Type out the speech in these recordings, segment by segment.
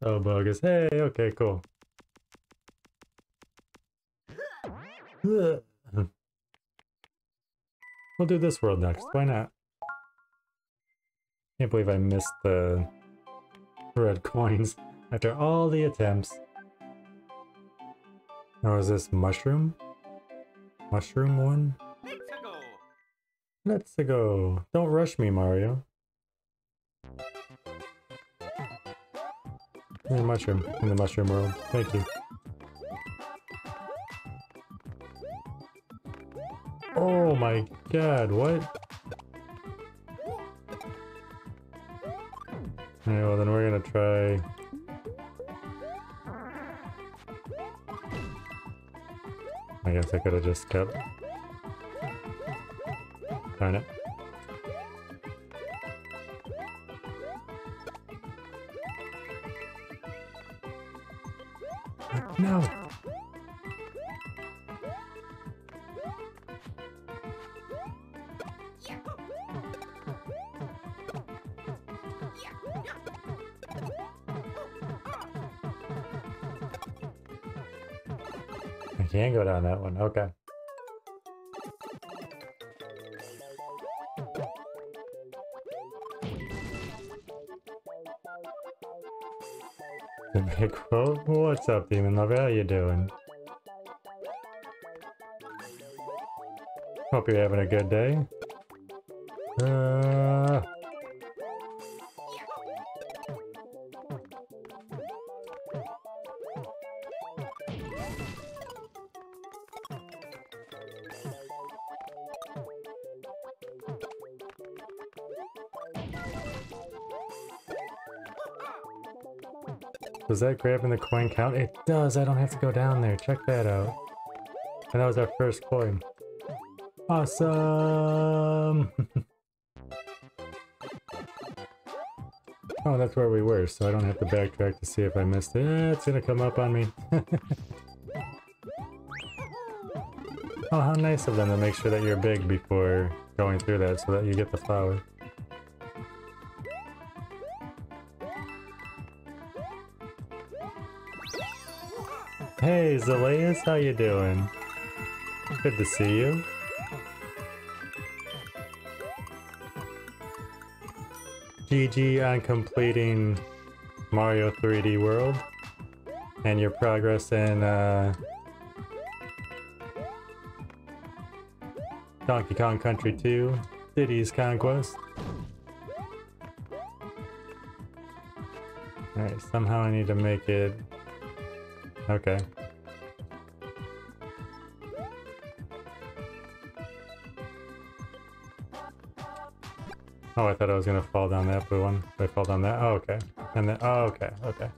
Oh, bogus. Hey, okay, cool. We'll do this world next. Why not? Can't believe I missed the red coins after all the attempts. Or is this mushroom? Mushroom one? Let's go. Don't rush me, Mario. And mushroom in the mushroom world. Thank you. Oh my god, what? Alright, well then we're gonna try... I guess I could've just kept... Darn it. No! I can't go down that one, okay. What's up, Demon Lover? How you doing? Hope you're having a good day. Does that grab in the coin count? It does, I don't have to go down there. Check that out. And that was our first coin. Awesome! Oh, that's where we were, so I don't have to backtrack to see if I missed it. It's gonna come up on me. Oh, how nice of them to make sure that you're big before going through that so that you get the flower. Hey, Zaleus, how you doing? Good to see you. GG on completing Mario 3D World and your progress in Donkey Kong Country 2, Diddy's Conquest. Alright, somehow I need to make it... Okay. Oh, I thought I was gonna fall down that blue one. Did I fall down that? Oh, okay. And then, oh, okay, okay.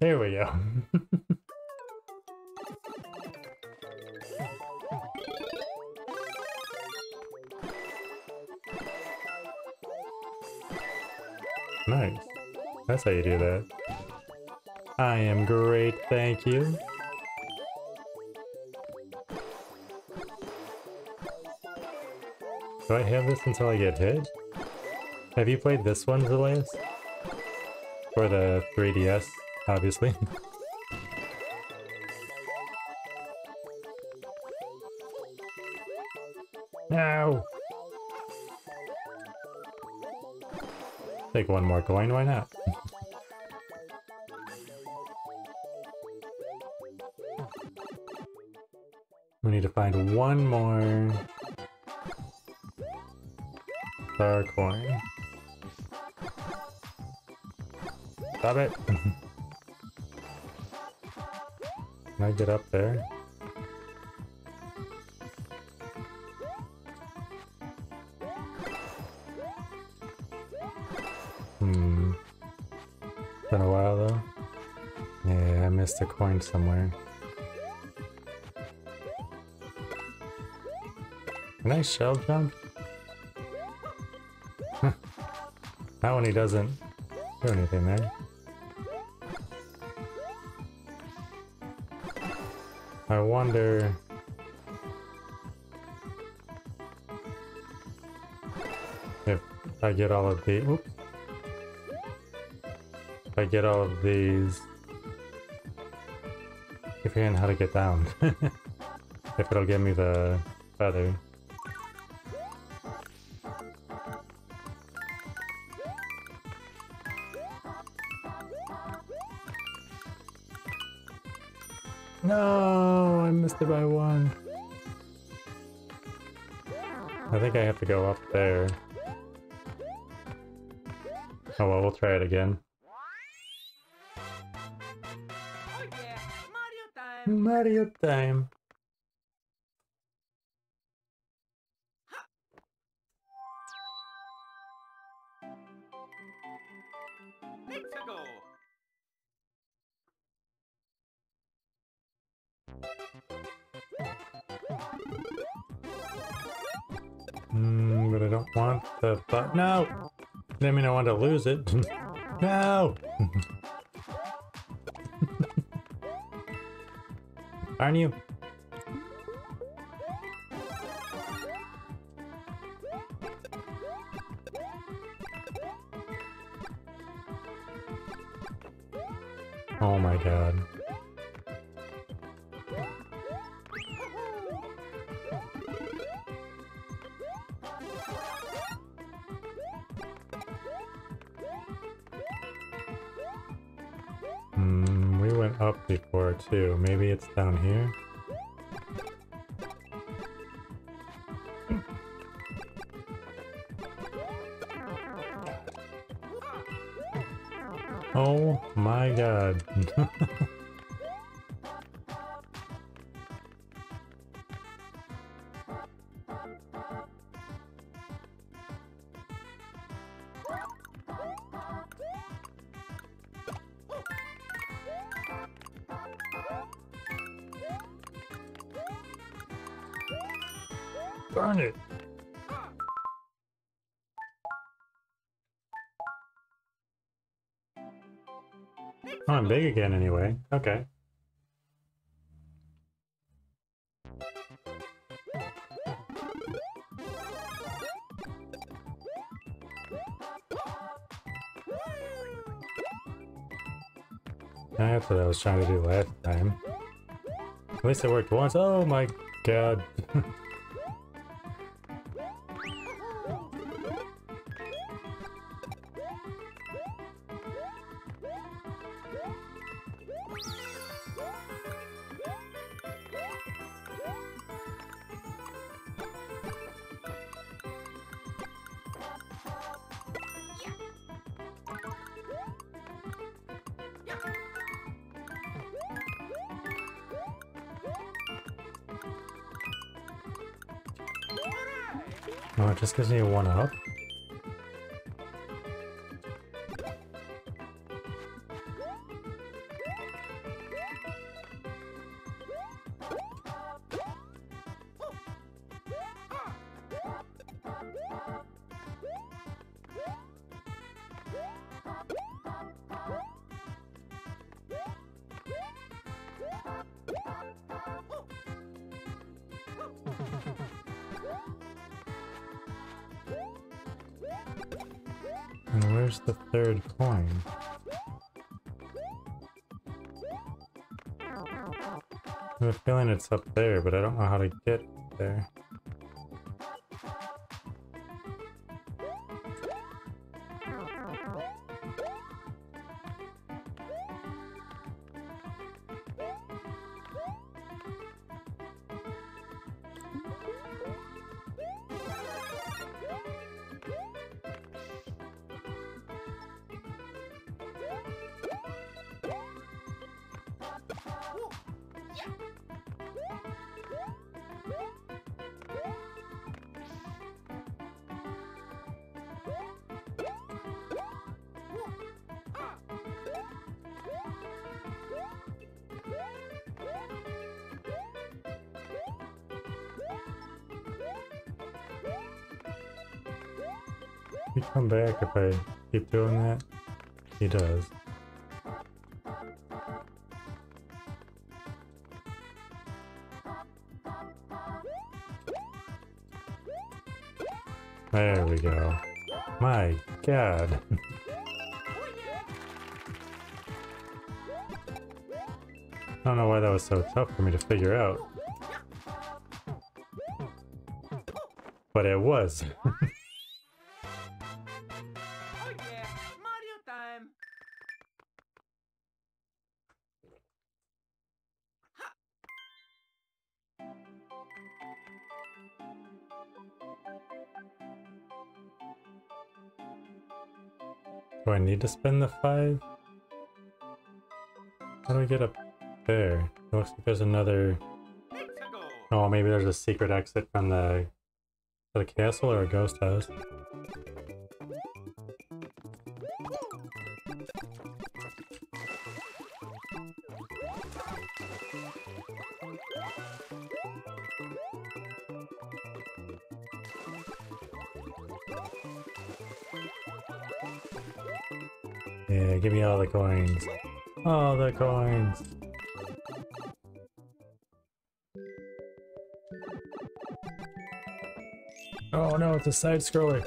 Here we go. Nice. That's how you do that. I am great, thank you. Do I have this until I get hit? Have you played this one, Zaleus? For the 3DS, obviously. No! Take one more coin, why not? We need to find one more star coin. Stop it! Can I get up there? Hmm. Been a while though. Yeah, I missed a coin somewhere. Can I shell jump? Not when he doesn't do anything there. I wonder... if I get all of the... Oops. I get all of these. Keep figuring how to get down. If it'll give me the feather. No, I missed it by one. I think I have to go up there. Oh well, we'll try it again. Oh yeah, Mario time! Mario time! But I don't want the button. No! I mean, I want to lose it. No! Aren't you? Oh my god. Up before too. Maybe it's down here. Oh my god. Darn it! Oh, I'm big again anyway. Okay. That's what I was trying to do last time. At least it worked once. Oh my god. Oh, it just gives me a 1-up. And where's the third coin? I have a feeling it's up there, but I don't know how to get there. He come back if I keep doing that? He does. There we go. My god. I don't know why that was so tough for me to figure out. But it was. Do I need to spend the 5? How do I get up there? It looks like there's another... Oh, maybe there's a secret exit from the castle or a ghost house. Yeah, give me all the coins. All the coins. Oh no, it's a side scroller.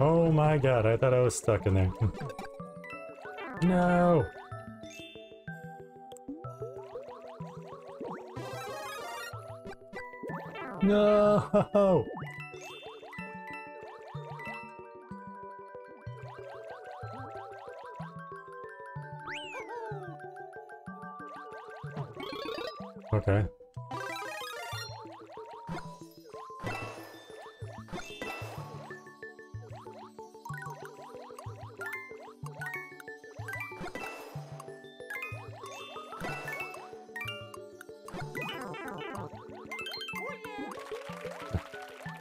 Oh my god, I thought I was stuck in there. No! No! Okay.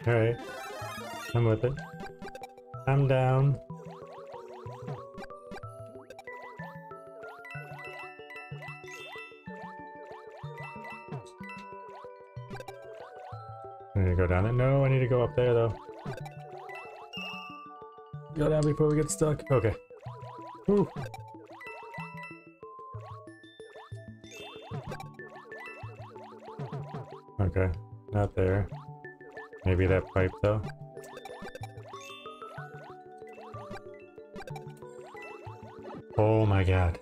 Alright, I'm with it. I'm down. I need to go down there. No, I need to go up there though. Go down before we get stuck. Okay. Woo. Okay, not there. Maybe that pipe though. Oh my god.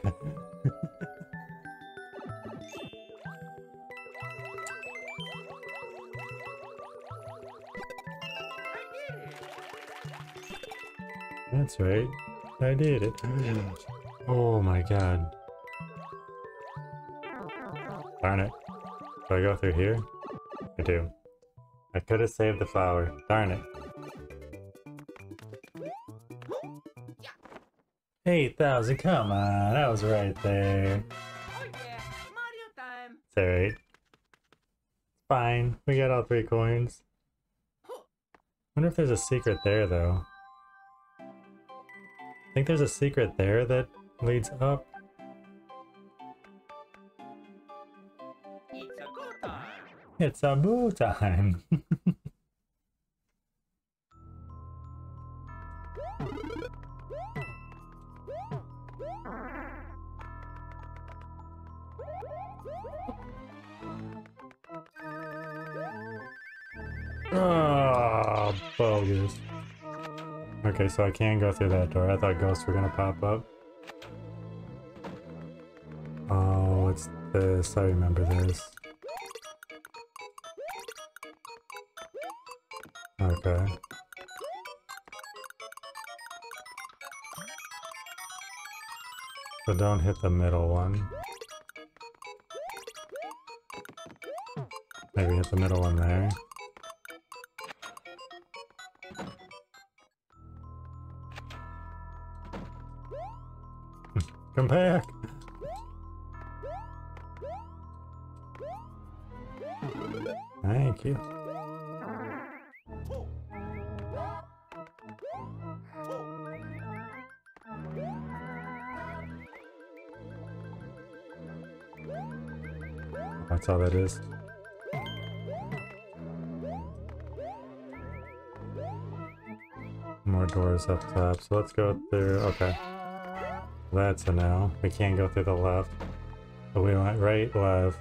That's right. I did it. Oh my god. Darn it. Do I go through here? I do. I could have saved the flower. Darn it. 8,000, come on, I was right there. Oh yeah, Mario time. It's alright. It's fine, we got all 3 coins. Wonder if there's a secret there though. I think there's a secret there that leads up. It's a boo time! Oh, bogus. Okay, so I can go through that door. I thought ghosts were gonna pop up. Oh, it's this. I remember this. Okay. So don't hit the middle one. Maybe hit the middle one there. Come back! Thank you. That's how that is. More doors up top, so let's go through, okay. That's a no. We can't go through the left. But we went right, left.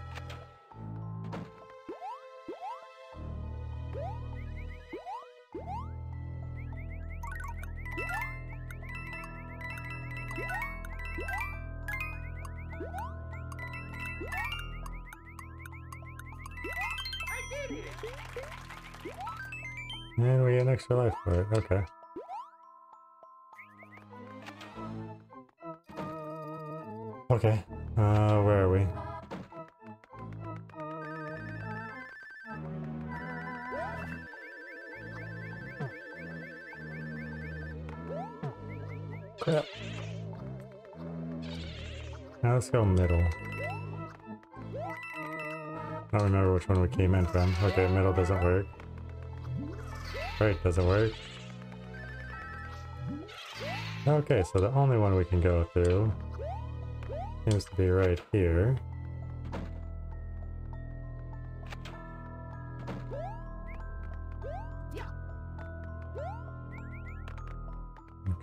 And we get an extra life for it, okay. Okay, where are we? Yep. Now let's go middle. I don't remember which one we came in from. Okay, middle doesn't work. Right doesn't work. Okay, so the only one we can go through seems to be right here.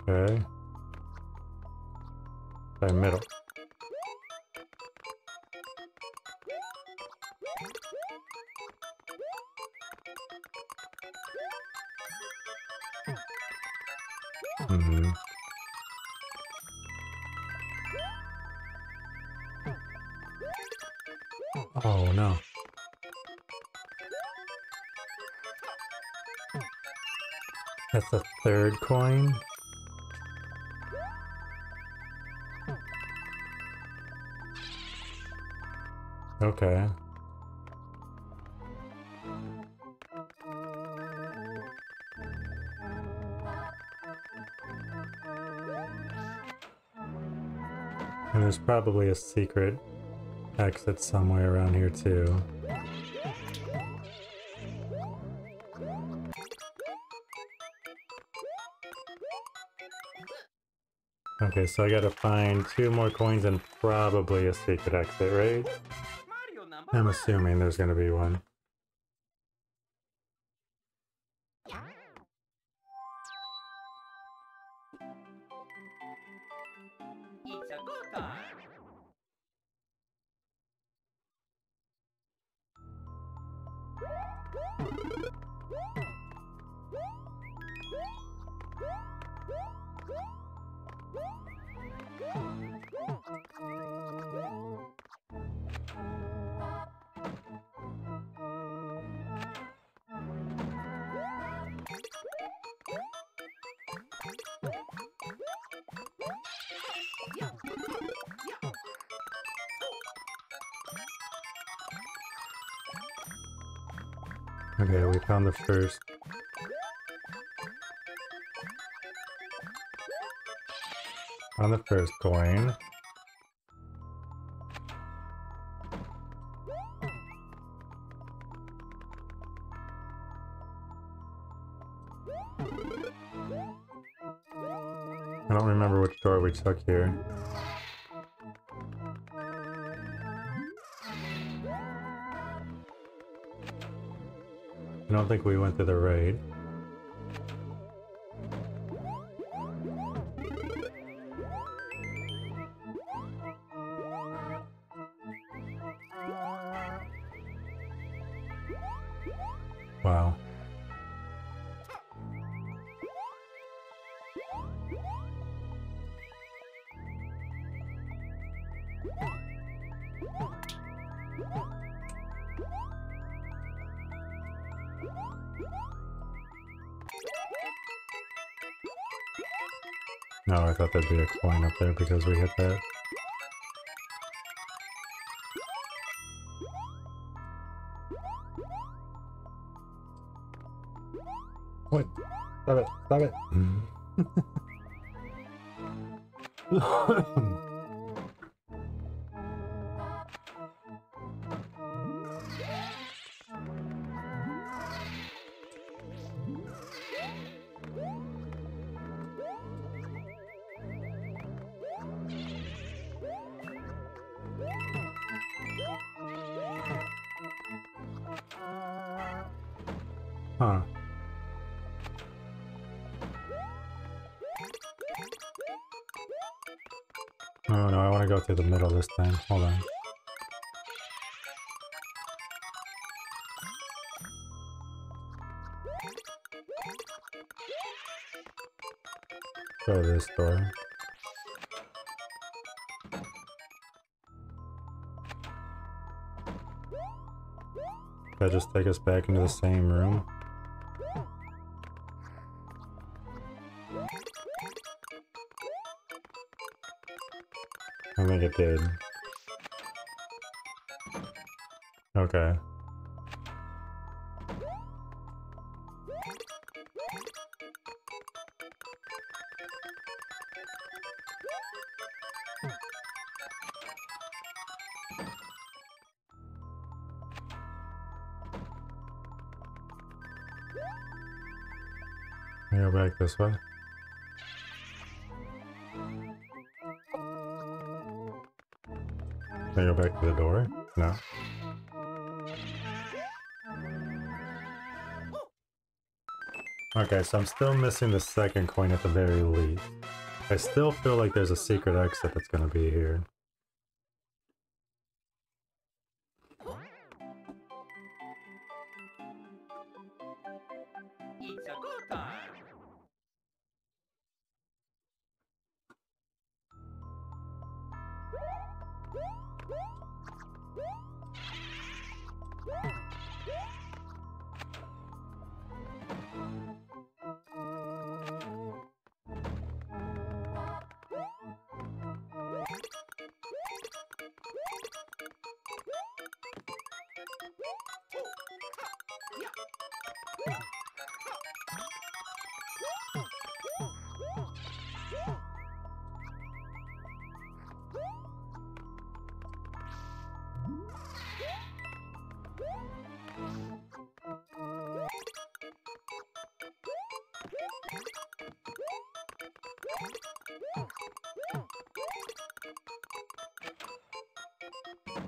Okay. By middle. Oh no. That's the third coin? Okay. And there's probably a secret exit somewhere around here too. Okay, so I gotta find two more coins and probably a secret exit, right? I'm assuming there's gonna be one. Okay, we found the first. On the first coin. I don't remember which door we took here. I don't think we went to the right. Wow. No, I thought there'd be a coin up there because we hit that. What? Stop it! Stop it! Huh. Oh no, I want to go through the middle this time. Hold on. Go to this door. That just take us back into the same room. I think it did. Okay. I go back this way. Can I go back to the door? No. Okay, so I'm still missing the second coin at the very least. I still feel like there's a secret exit that's gonna be here.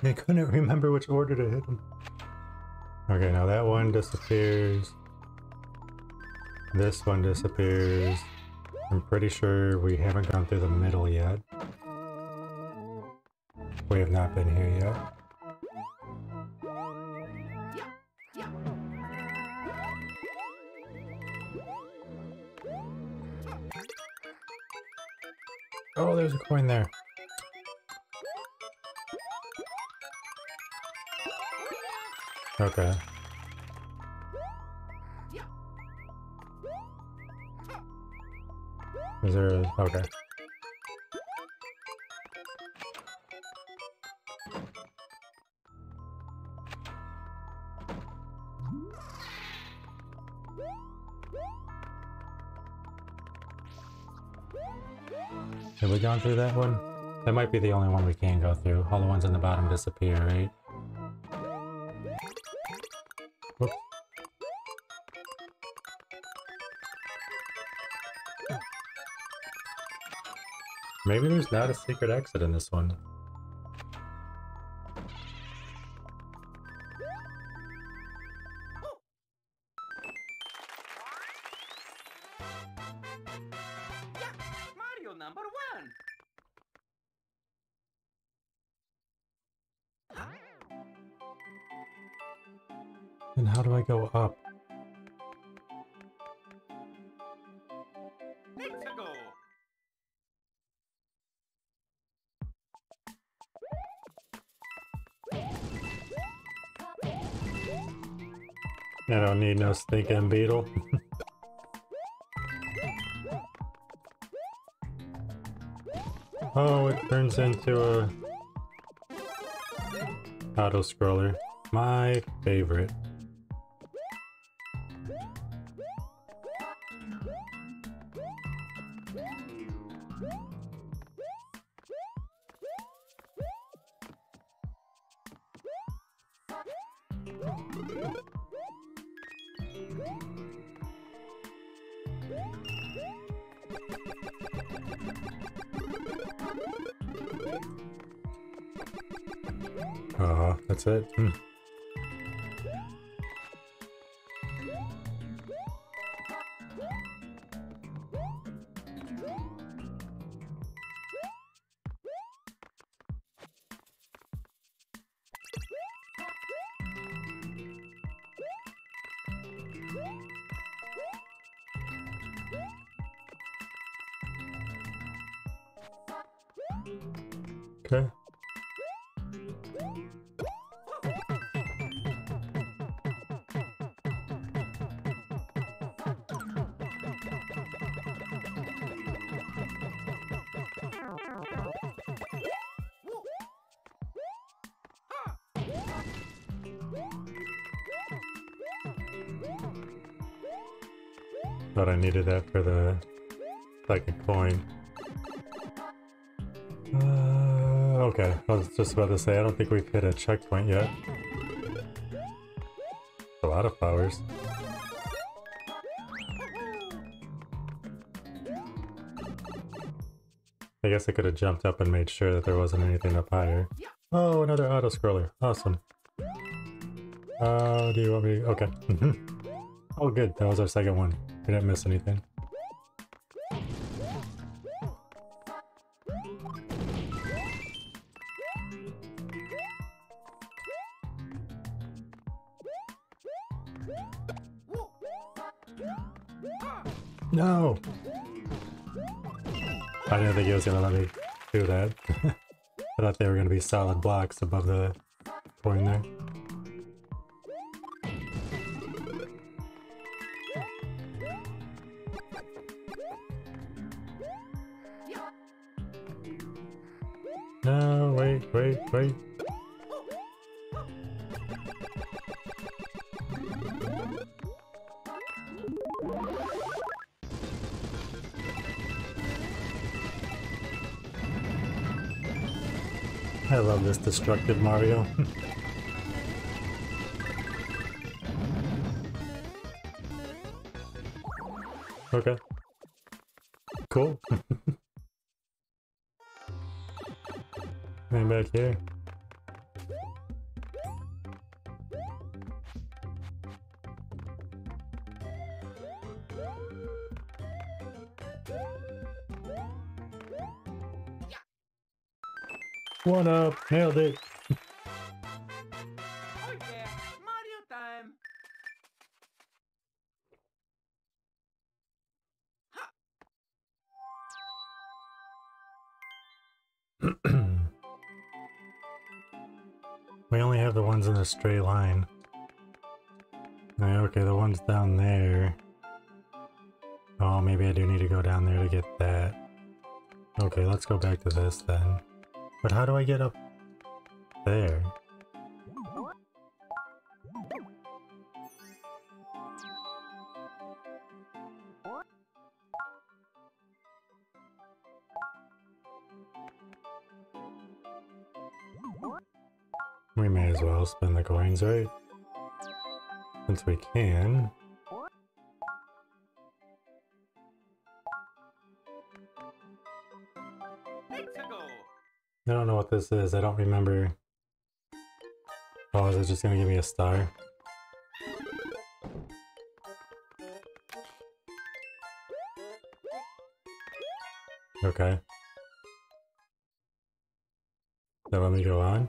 I couldn't remember which order to hit them. Okay, now that one disappears. This one disappears. I'm pretty sure we haven't gone through the middle yet. We have not been here yet. Oh, there's a coin there. Okay. Is there a... okay. Have we gone through that one? That might be the only one we can go through. All the ones on the bottom disappear, right? Maybe there's not a secret exit in this one. Yeah, Mario #1. And how do I go up? I don't need no stinking beetle. Oh, it turns into a auto scroller. My favorite. That's it. Okay. Thought I needed that for the second coin. Okay, I was just about to say, I don't think we've hit a checkpoint yet. A lot of flowers. I guess I could have jumped up and made sure that there wasn't anything up higher. Oh, another auto-scroller. Awesome. Do you want me to... Okay. Oh, good. That was our second one. We didn't miss anything. No! I didn't think it was gonna let me do that. I thought they were gonna be solid blocks above the coin there. No, wait. I love this destructive Mario. Okay. Cool. Coming back here. One up, nailed it. Okay, Mario time. We only have the ones in a straight line. Okay, the ones down there. Oh, maybe I do need to go down there to get that. Okay, let's go back to this then. But how do I get up there? We may as well spend the coins, right? Since we can. I don't know what this is, I don't remember. Oh, is it just gonna give me a star? Okay. Then let me go on.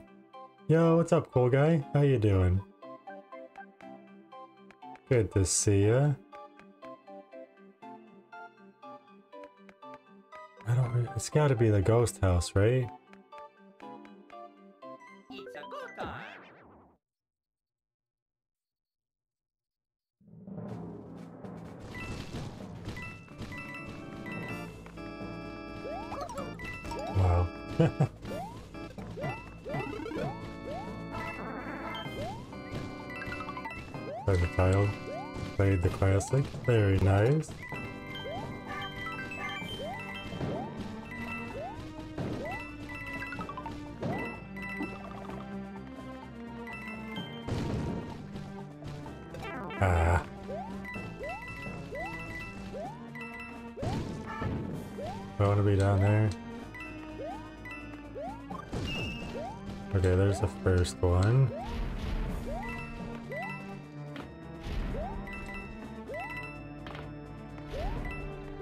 Yo, what's up, cool guy? How you doing? Good to see ya. It's gotta be the ghost house, right? Wow. There's a child. Played the classic. Very nice. I want to be down there. Okay, there's the first one.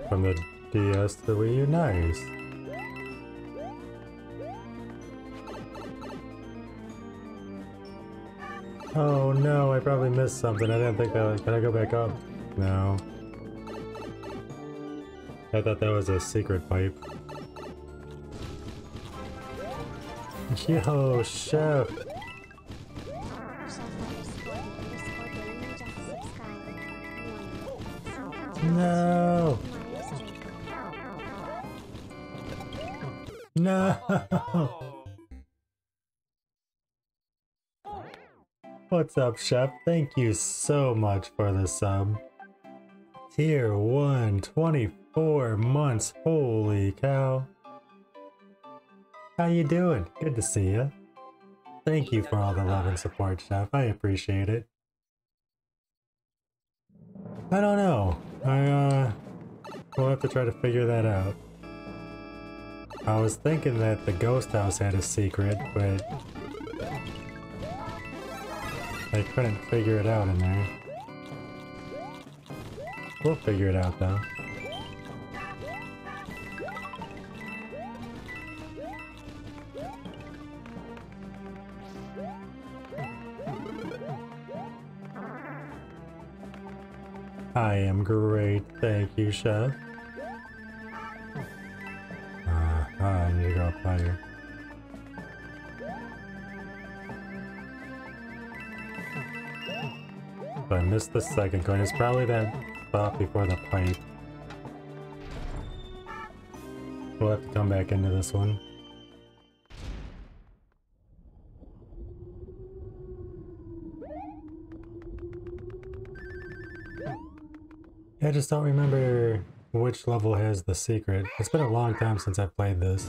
From the DS to the Wii U, nice. Oh no, I probably missed something. I didn't think that was... Can I go back up? No. I thought that was a secret pipe. Yo, Chef! No! No! What's up, Chef? Thank you so much for the sub. Tier 1, 24 months, holy cow. How you doing? Good to see you. Thank you for all the love and support, Chef. I appreciate it. I don't know. We'll have to try to figure that out. I was thinking that the ghost house had a secret, but I couldn't figure it out in there. We'll figure it out though. I am great, thank you, Chef. I need to go up higher. But I missed the second coin. It's probably that spot before the pipe. We'll have to come back into this one. I just don't remember which level has the secret. It's been a long time since I've played this.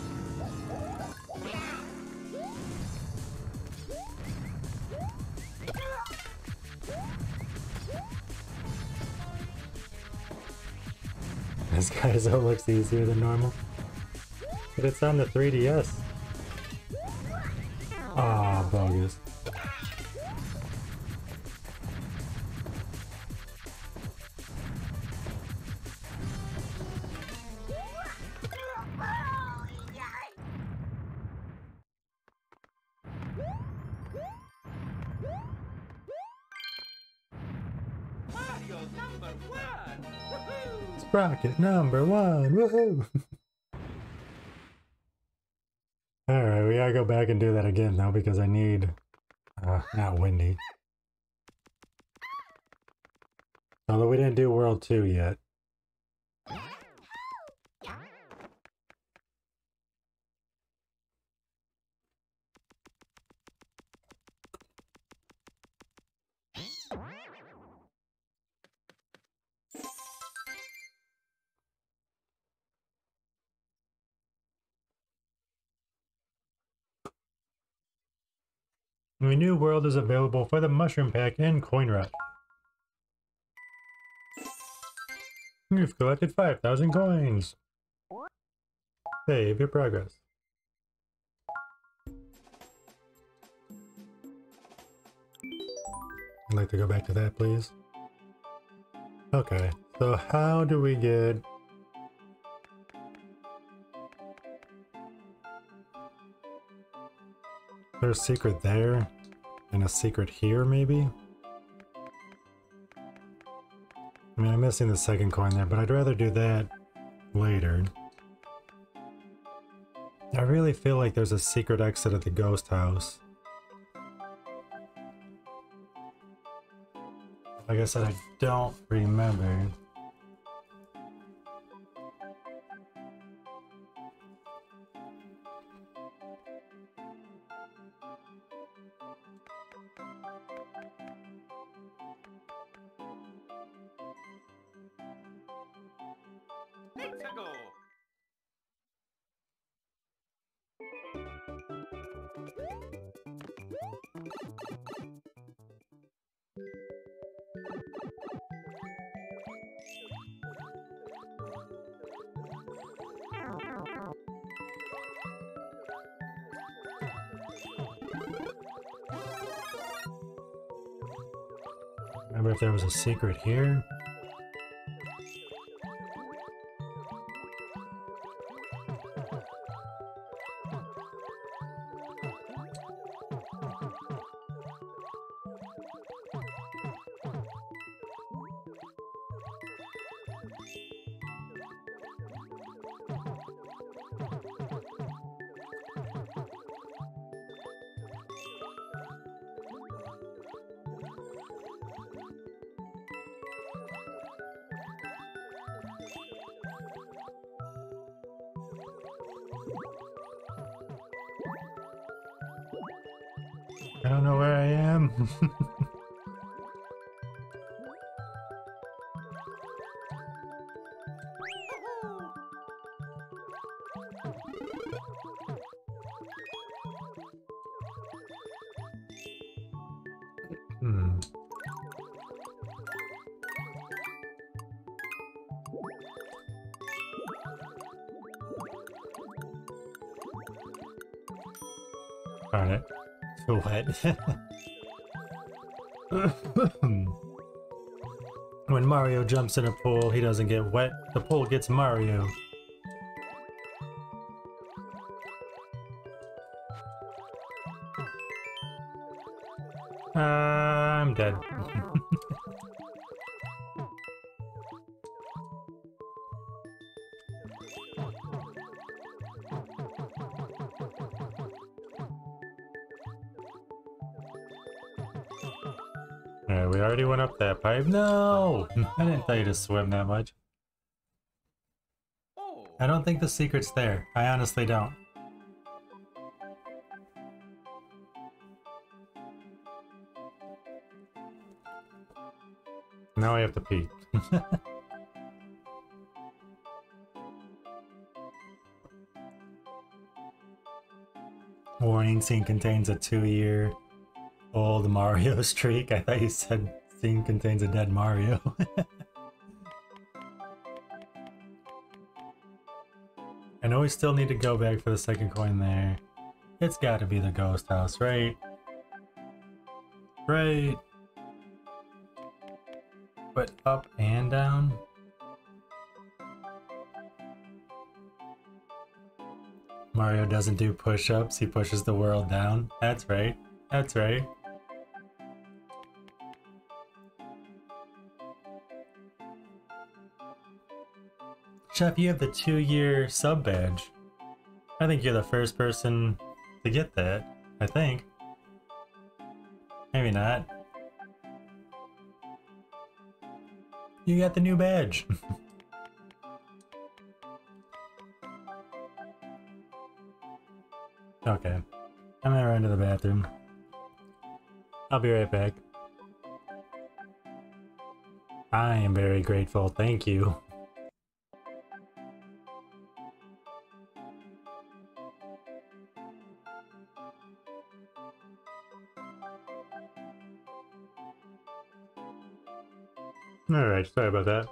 This guy's all looks easier than normal. But it's on the 3DS. Ah, bogus. Sprocket number one, woohoo! Alright, we gotta go back and do that again though because I need... not Wendy. Although we didn't do World 2 yet. A new world is available for the mushroom pack and coin rush. You've collected 5,000 coins. Save your progress. I'd like to go back to that, please. Okay, so how do we get... There's a secret there, and a secret here, maybe? I mean, I'm missing the second coin there, but I'd rather do that later. I really feel like there's a secret exit at the ghost house. Like I said, I don't remember. If there was a secret here. I don't know where I am. Darn it. So wet. When Mario jumps in a pool, he doesn't get wet. The pool gets Mario. I'm dead. Already went up that pipe. No! I didn't tell you to swim that much. I don't think the secret's there. I honestly don't. Now I have to pee. Warning, scene contains a 2-year old Mario streak. I thought you said scene contains a dead Mario. I know we still need to go back for the second coin there. It's got to be the ghost house, right? Right. But up and down. Mario doesn't do push-ups. He pushes the world down. That's right. That's right. Chef, you have the 2-year sub badge. I think you're the first person to get that. I think. Maybe not. You got the new badge. Okay. I'm gonna run to the bathroom. I'll be right back. I am very grateful, thank you. Alright, sorry about that.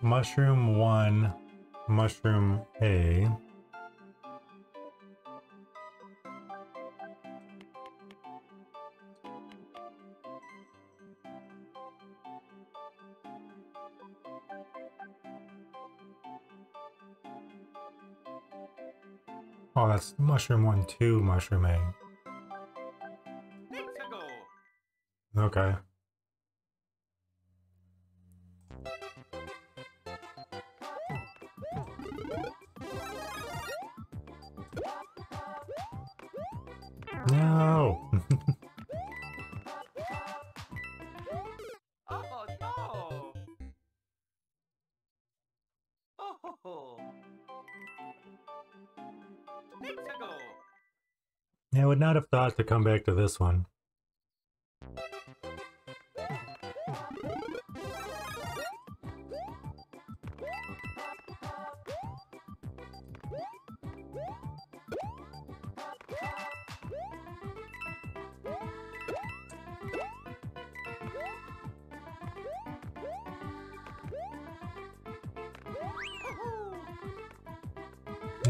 Mushroom 1, Mushroom A. Oh, that's Mushroom 1, 2, Mushroom A. Okay. I would not have thought to come back to this one.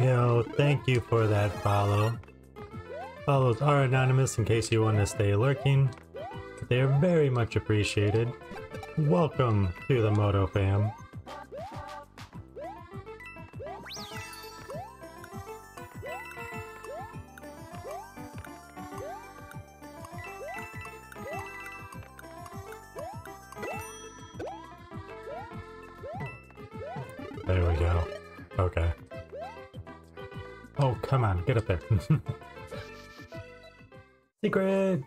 Yo, thank you for that follow. Follows are anonymous in case you want to stay lurking. They're very much appreciated. Welcome to the Moto fam. There we go. Okay. Oh, come on, get up there. Secret!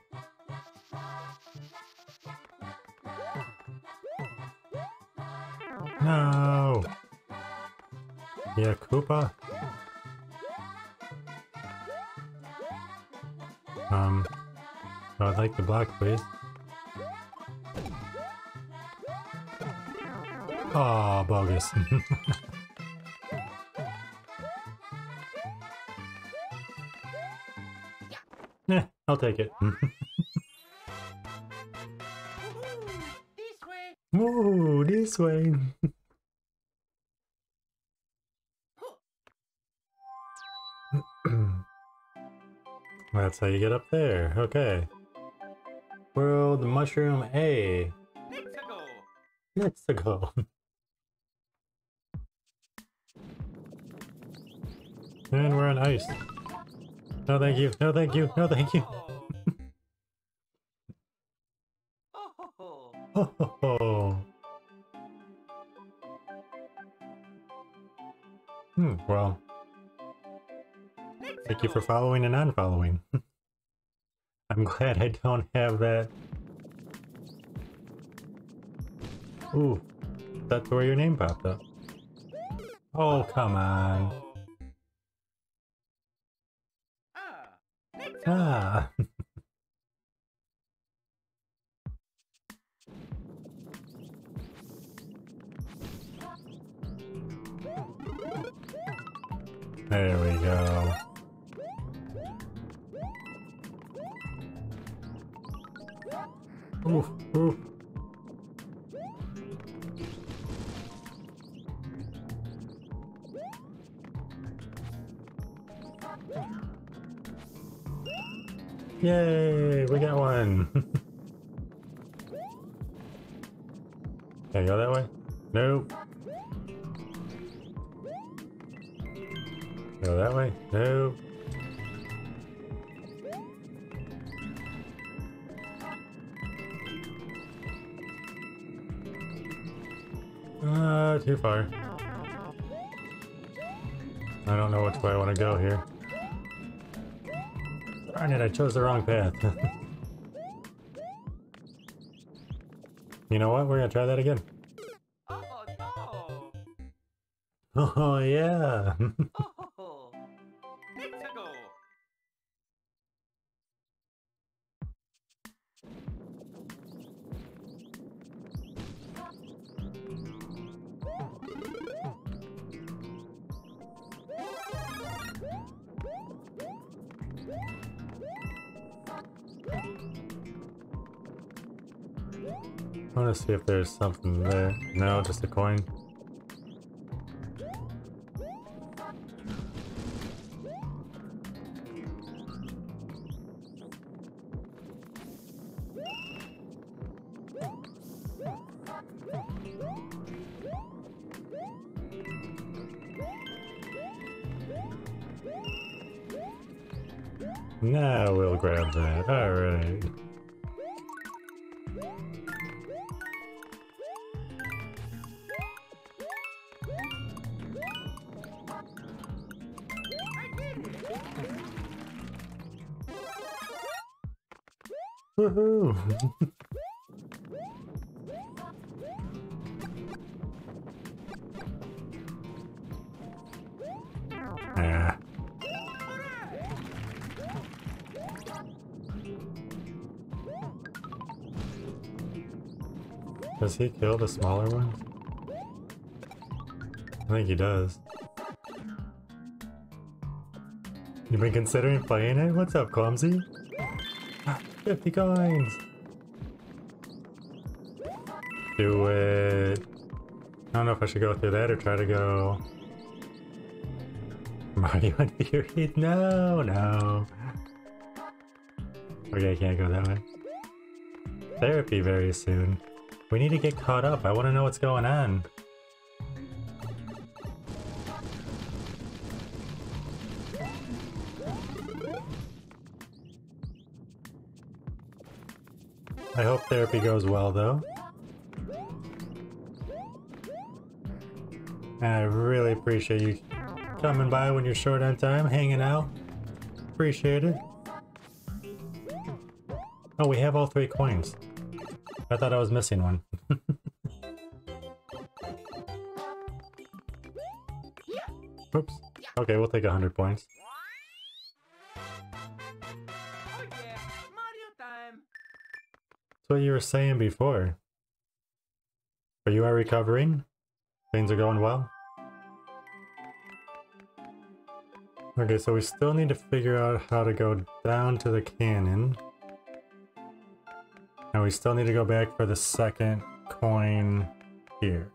No! Yeah, Koopa? I'd like the block, please. Oh, bogus. Nah, I'll take it. Whoa, this way. That's how you get up there. Okay. World Mushroom A. Let's go. And we're on ice. No thank you, no thank you, no thank you. Oh. Well. Thank you for following and unfollowing. I'm glad I don't have that. Ooh, that's where your name popped up. Oh, come on. Ah. There we go. Oof, oof. Yay, we got one. Can I go that way? Nope. Go that way? Nope. Too far. I don't know which way I want to go here. Darn it, I chose the wrong path. You know what? We're gonna try that again. Oh, no. Oh yeah. Oh, let's go. I want to see if there's something there. No, just a coin. Now we'll grab that. All right. Woohoo! Ah. Does he kill the smaller one? I think he does. You've been considering playing it? What's up, Clumsy? 50 coins! Do it! I don't know if I should go through that or try to go... Mario and Fury? No, no. Okay, I can't go that way. Therapy very soon. We need to get caught up. I want to know what's going on. I hope therapy goes well, though. And I really appreciate you coming by when you're short on time, hanging out. Appreciate it. Oh, we have all 3 coins. I thought I was missing one. Oops. Okay, we'll take 100 points. That's what you were saying before. But you are recovering? Things are going well? Okay, so we still need to figure out how to go down to the cannon. And we still need to go back for the second coin here.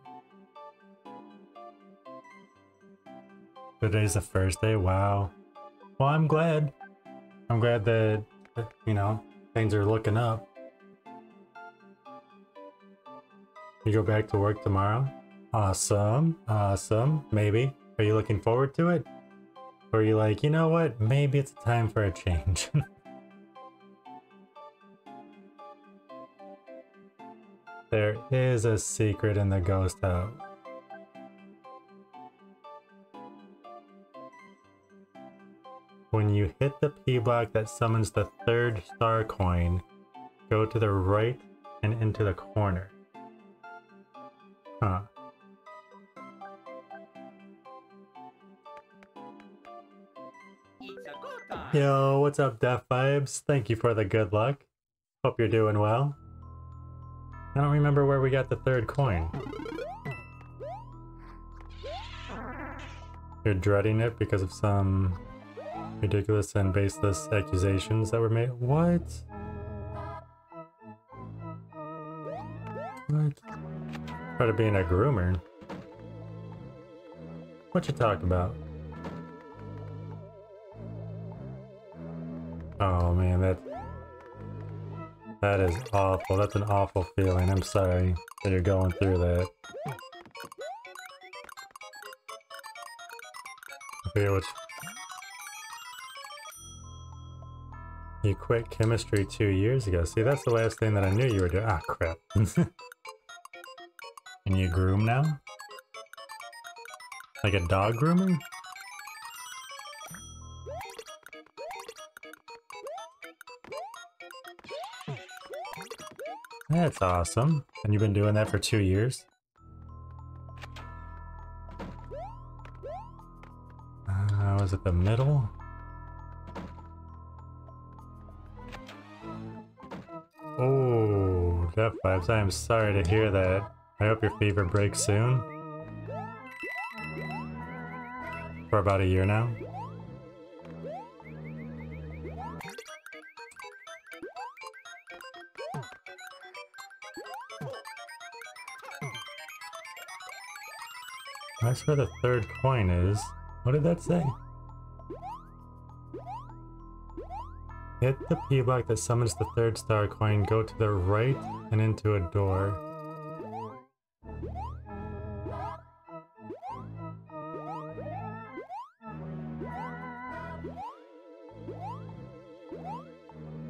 Today's the first day? Wow. Well, I'm glad. I'm glad that, you know, things are looking up. You go back to work tomorrow? Awesome. Awesome. Maybe. Are you looking forward to it? Or are you like, you know what? Maybe it's time for a change. There is a secret in the ghost house. When you hit the P block that summons the 3rd star coin, go to the right and into the corner. Huh. Yo, what's up, Death Vibes? Thank you for the good luck. Hope you're doing well. I don't remember where we got the 3rd coin. You're dreading it because of some ridiculous and baseless accusations that were made. What? What? Part of being a groomer. What you talking about? Oh man, that is awful. That's an awful feeling. I'm sorry that you're going through that. I forget which. You quit chemistry 2 years ago. See, that's the last thing that I knew you were doing. Ah, crap. And you groom now? Like a dog groomer? That's awesome. And you've been doing that for 2 years? Was it the middle? Oh, Death Vibes, I am sorry to hear that. I hope your fever breaks soon. For about a year now. That's where the 3rd coin is. What did that say? Hit the P block that summons the 3rd star coin, go to the right and into a door.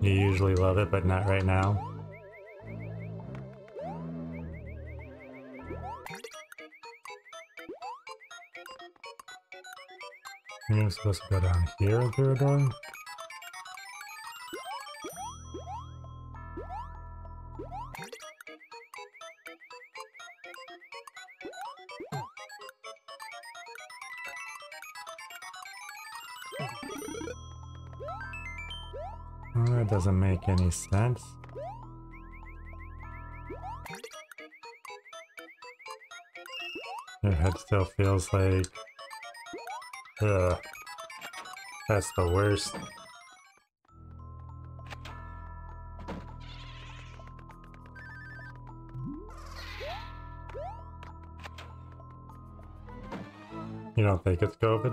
You usually love it, but not right now. You're supposed to go down here and through a door? Oh, that doesn't make any sense. Your head still feels like... Ugh. That's the worst. You don't think it's COVID?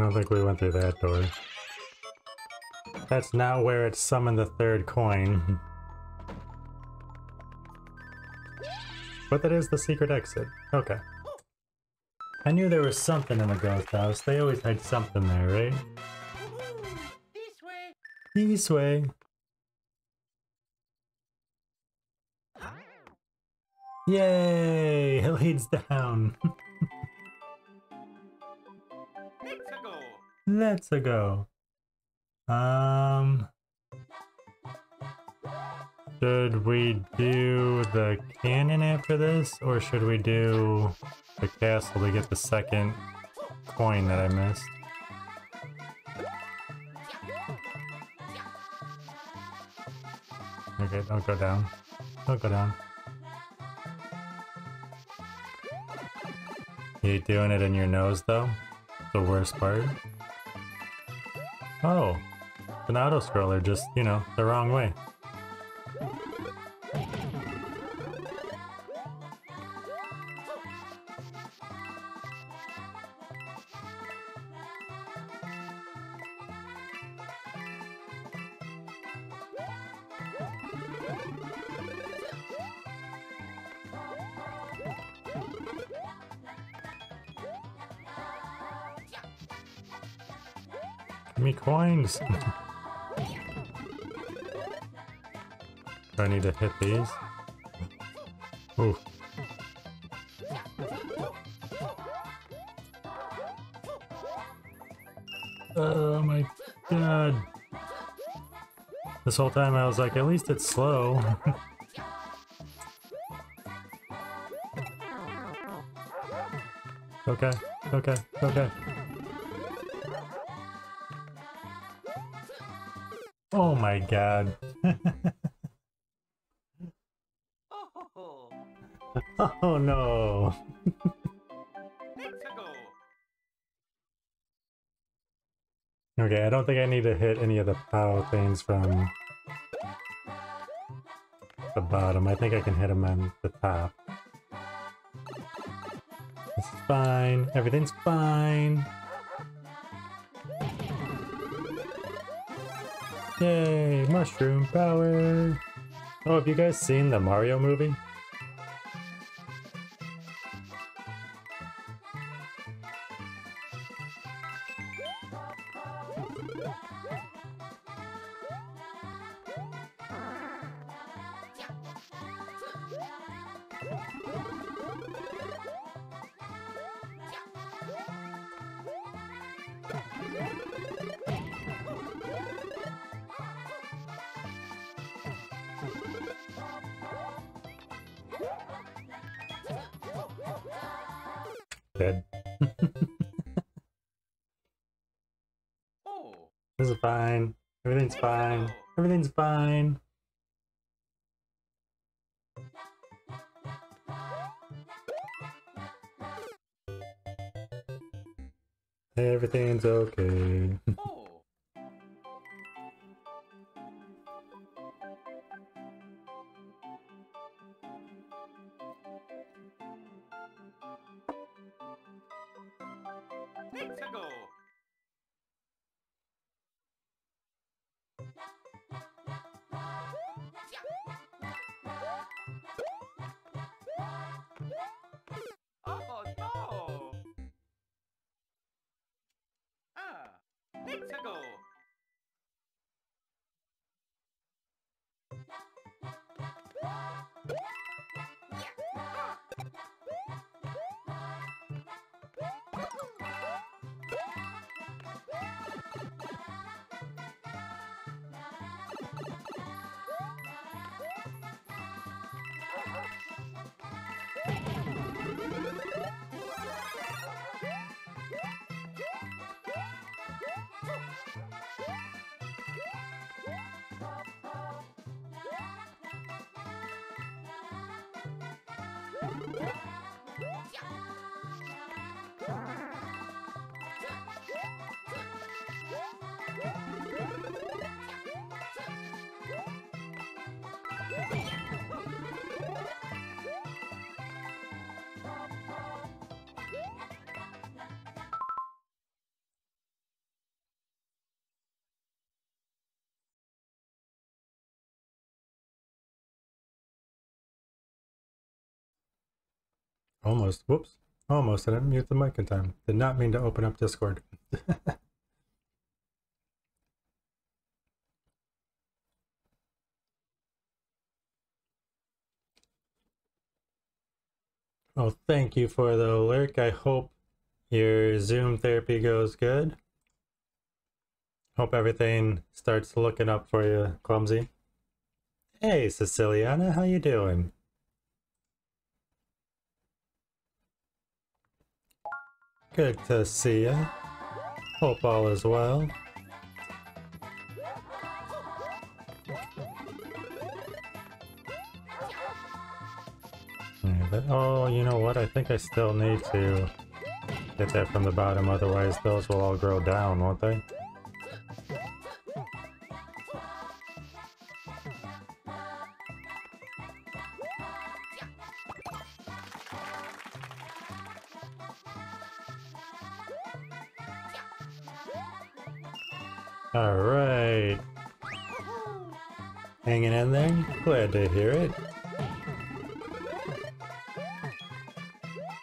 I don't think we went through that door. That's not where it summoned the third coin. But that is the secret exit. Okay. I knew there was something in the ghost house. They always had something there, right? This way! This way! Yay! It leads down! Let's a go. Should we do the cannon after this, or should we do the castle to get the second coin that I missed? Okay, don't go down. Don't go down. You doing it in your nose though? The worst part. Oh, an auto-scroller, just, you know, the wrong way. Coins. I need to hit these. Ooh. Oh my god. This whole time I was like, at least it's slow. Okay, okay, okay. Oh my god. Oh no. Okay, I don't think I need to hit any of the pow things from the bottom. I think I can hit them on the top. This is fine. Everything's fine. Yay, mushroom power! Oh, have you guys seen the Mario movie? Everything's okay. Almost. Whoops. Almost. I didn't mute the mic in time. Did not mean to open up Discord. Well, thank you for the lurk. I hope your Zoom therapy goes good. Hope everything starts looking up for you, Clumsy. Hey, Siciliana, how you doing? Good to see ya. Hope all is well. Oh, you know what? I think I still need to get that from the bottom, otherwise those will all grow down, won't they? All right. Hanging in there? Glad to hear it.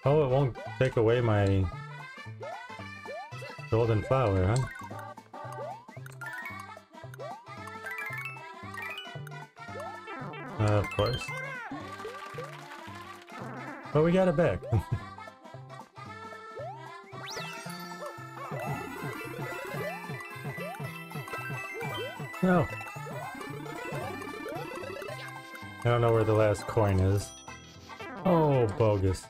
Oh, it won't take away my golden flower, huh? Of course. But we got it back. No. I don't know where the last coin is. Oh, bogus.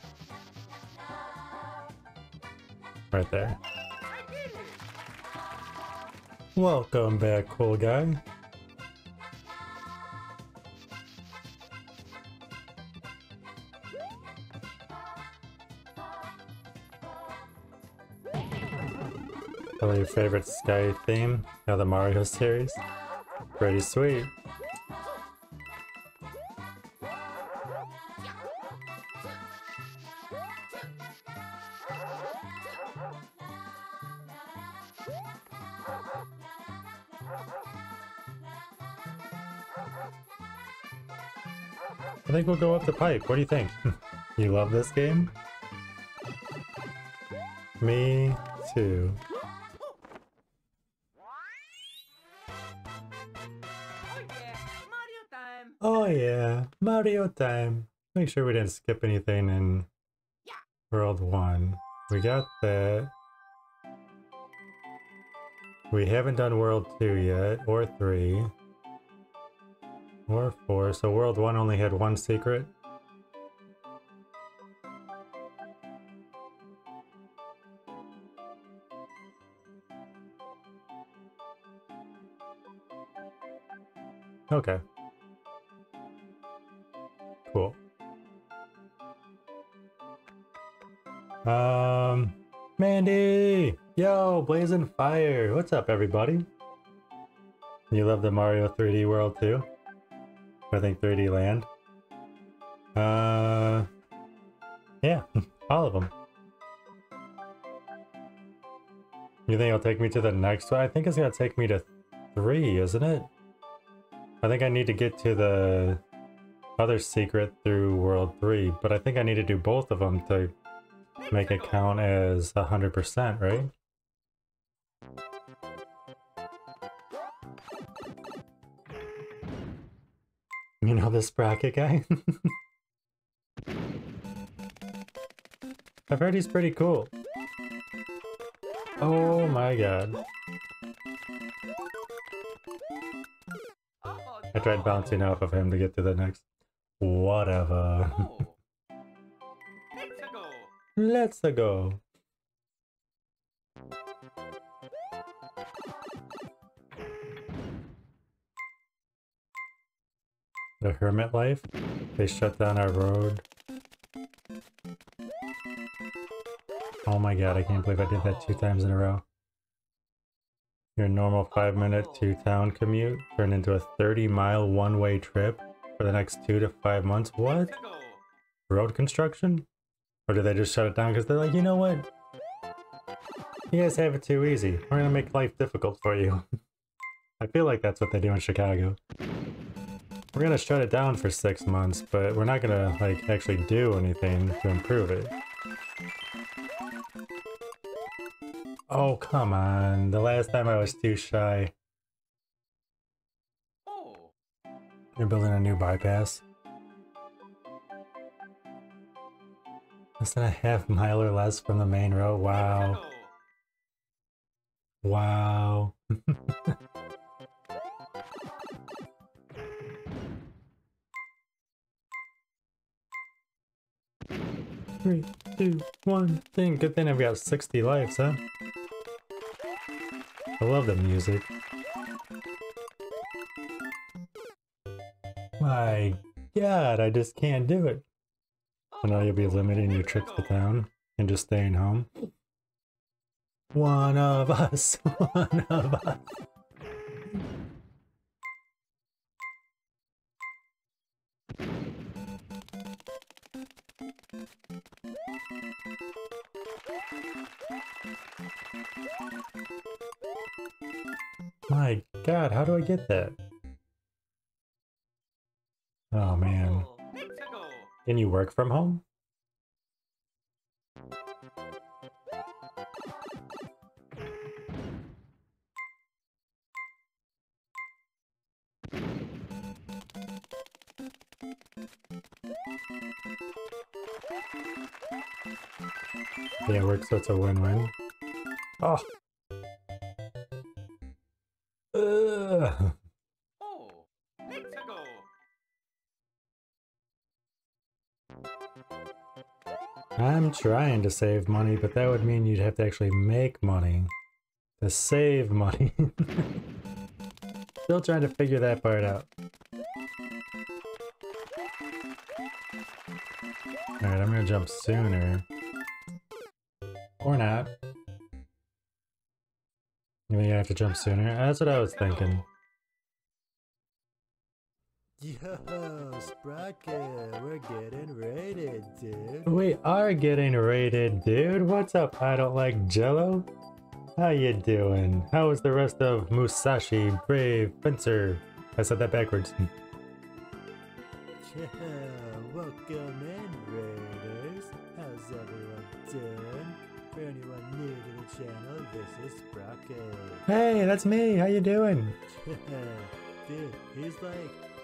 Right there. Welcome back, cool guy. Tell me your favorite sky theme of the Mario series. Pretty sweet. I think we'll go up the pipe. What do you think? You love this game? Me too. Oh yeah, Mario time. Make sure we didn't skip anything in World 1. We got that. We haven't done World 2 yet, or 3. Or 4, so World 1 only had one secret. Okay. Cool. Mandy! Yo, Blazing Fire! What's up, everybody? You love the Mario 3D World too? I think 3D Land. Yeah, all of them. You think it'll take me to the next one? I think it's gonna take me to 3, isn't it? I think I need to get to the other secret through World 3, but I think I need to do both of them to make it count as 100%, right? You know the Sprocket guy? I've heard he's pretty cool. Oh my god. I tried bouncing off of him to get to the next. Whatever. Let's-a go. The hermit life? They shut down our road. Oh my god, I can't believe I did that 2 times in a row. Your normal 5-minute to-town commute turned into a 30-mile one-way trip for the next 2 to 5 months. What? Road construction? Or did they just shut it down because they're like, you know what? You guys have it too easy. We're gonna make life difficult for you. I feel like that's what they do in Chicago. We're gonna shut it down for 6 months, but we're not gonna, like, actually do anything to improve it. Oh, come on. The last time I was too shy. You're building a new bypass. Less than a half mile or less from the main road. Wow. Wow. Three, two, one thing. Good thing I've got 60 lives, huh? I love the music. My God, I just can't do it. And now you'll be limiting your trips to town and just staying home. One of us, one of us. My God, how do I get that? Oh man. Can you work from home? Yeah, it works, so it's a win-win. Oh! Ugh. I'm trying to save money, but that would mean you'd have to actually make money to save money. Still trying to figure that part out. Alright, I'm gonna jump sooner. Or not. You think I have to jump sooner? That's what I was thinking. Yo, Sprocket, we're getting raided, dude. We are getting raided, dude. What's up, I don't like Jello? How you doing? How is the rest of Musashi, Brave Fencer? I said that backwards. Yeah, welcome in, raiders. How's everyone doing? For anyone new to the channel, this is Sprocket. Hey, that's me. How you doing? Dude, he's like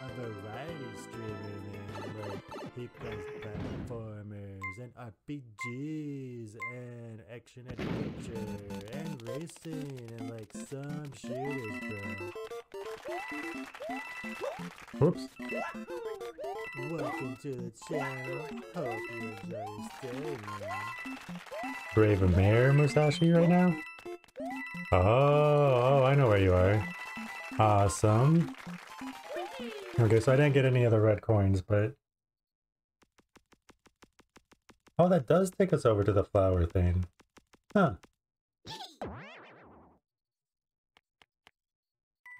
a variety streamer, man. Like, he plays platformers and RPGs and action adventure and racing and like some shooters, bro. Oops. Welcome to the channel. Hope you enjoy your stay, man. Brave and Mayor Musashi right now? Oh, I know where you are. Awesome. Okay, so I didn't get any other red coins, but... Oh, that does take us over to the flower thing. Huh.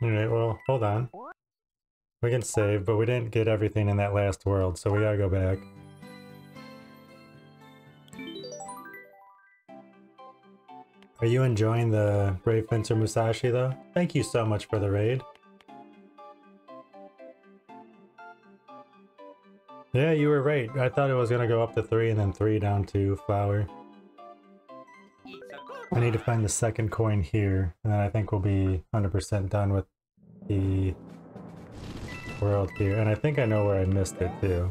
Alright, well, hold on. We can save, but we didn't get everything in that last world, so we gotta go back. Are you enjoying the Brave Fencer Musashi, though? Thank you so much for the raid. Yeah, you were right. I thought it was gonna go up to 3 and then 3 down to flower. I need to find the second coin here, and then I think we'll be 100% done with the world here. And I think I know where I missed it too.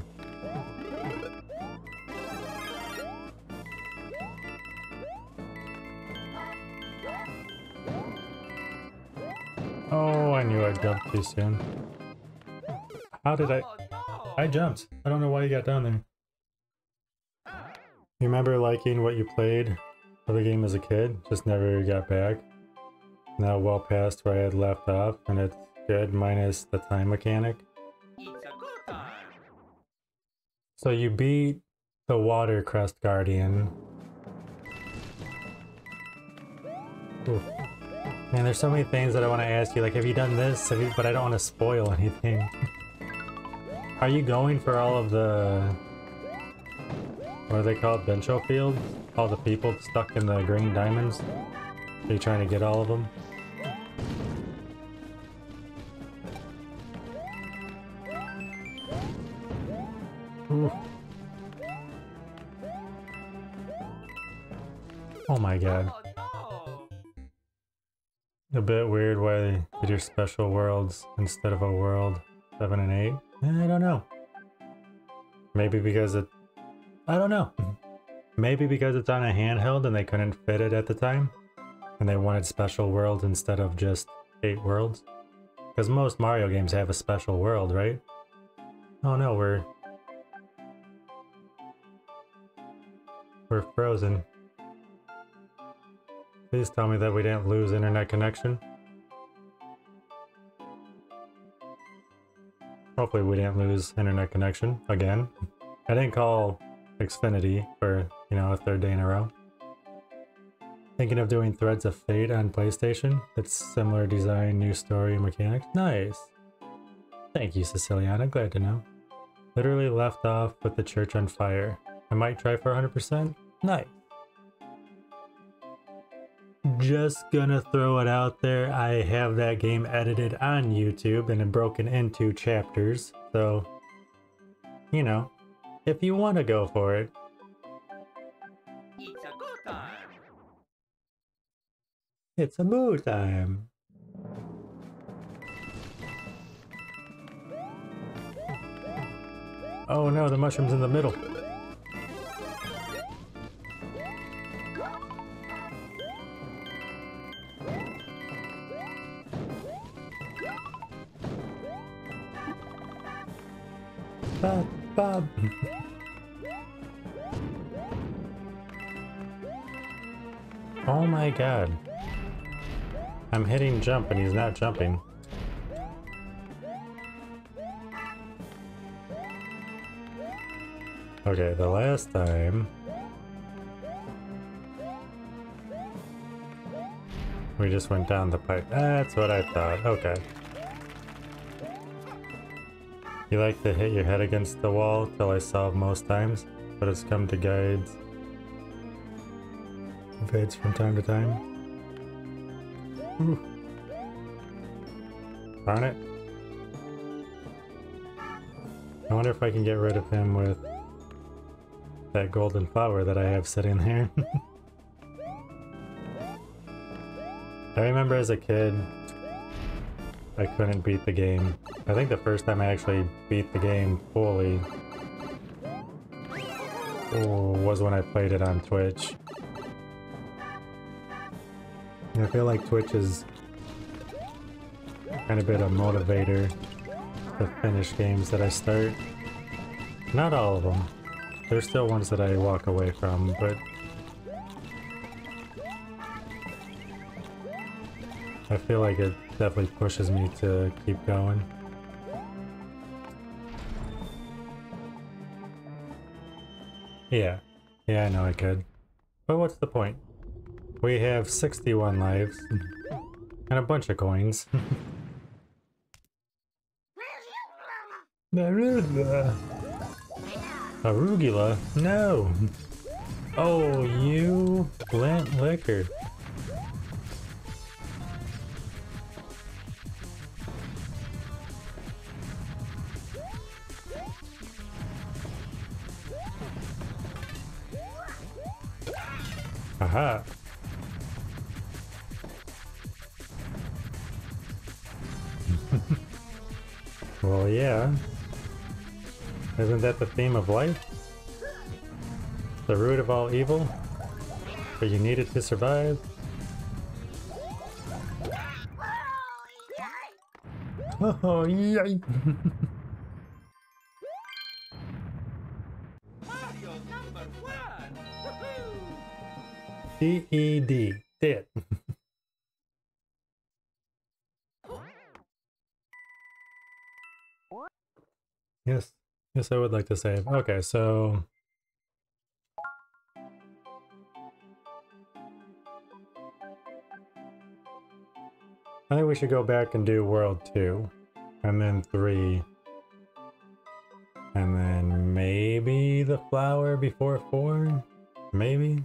Oh, I knew I jumped too soon. How did I jumped. I don't know why you got down there. You remember liking what you played of the game as a kid, just never got back. Now well past where I had left off, and it's good minus the time mechanic. So you beat the Watercrest Guardian. Oof. Man, there's so many things that I want to ask you, like, have you done this? Have you... But I don't want to spoil anything. Are you going for all of the... What are they called? Bencho Field? All the people stuck in the green diamonds? Are you trying to get all of them? Oh my god. A bit weird why they did your special worlds instead of a world 7 and 8. I don't know. Maybe because it... I don't know. Maybe because it's on a handheld and they couldn't fit it at the time. And they wanted special worlds instead of just 8 worlds. Because most Mario games have a special world, right? Oh no, we're frozen. Please tell me that we didn't lose internet connection. Hopefully we didn't lose internet connection again. I didn't call Xfinity for, you know, a third day in a row. Thinking of doing Threads of Fate on PlayStation. It's similar design, new story, mechanics. Nice! Thank you, Siciliana. Glad to know. Literally left off with the church on fire. I might try for 100%. Nice! Just gonna throw it out there, I have that game edited on YouTube and broken into chapters, so, you know, if you want to go for it. It's a good time! It's a moo time! Oh no, the mushroom's in the middle! Bob. Oh my god. I'm hitting jump and he's not jumping. Okay, the last time we just went down the pipe. That's what I thought. Okay. You like to hit your head against the wall till I solve most times, but it's come to guides. Fades from time to time. Ooh. Darn it. I wonder if I can get rid of him with that golden flower that I have sitting there. I remember as a kid, I couldn't beat the game. I think the first time I actually beat the game fully was when I played it on Twitch. And I feel like Twitch is kind of a bit of a motivator to finish games that I start. Not all of them. There's still ones that I walk away from, but I feel like it definitely pushes me to keep going. Yeah. Yeah, I know I could. But what's the point? We have 61 lives. And a bunch of coins. Arugula! Arugula? No! Oh, you lint liquor. Aha. Well, yeah. Isn't that the theme of life? The root of all evil? But you need it to survive? Oh, yikes! D-E-D. Did. Yes. Yes, I would like to save. Okay, so... I think we should go back and do World 2. And then 3. And then maybe the flower before 4? Maybe?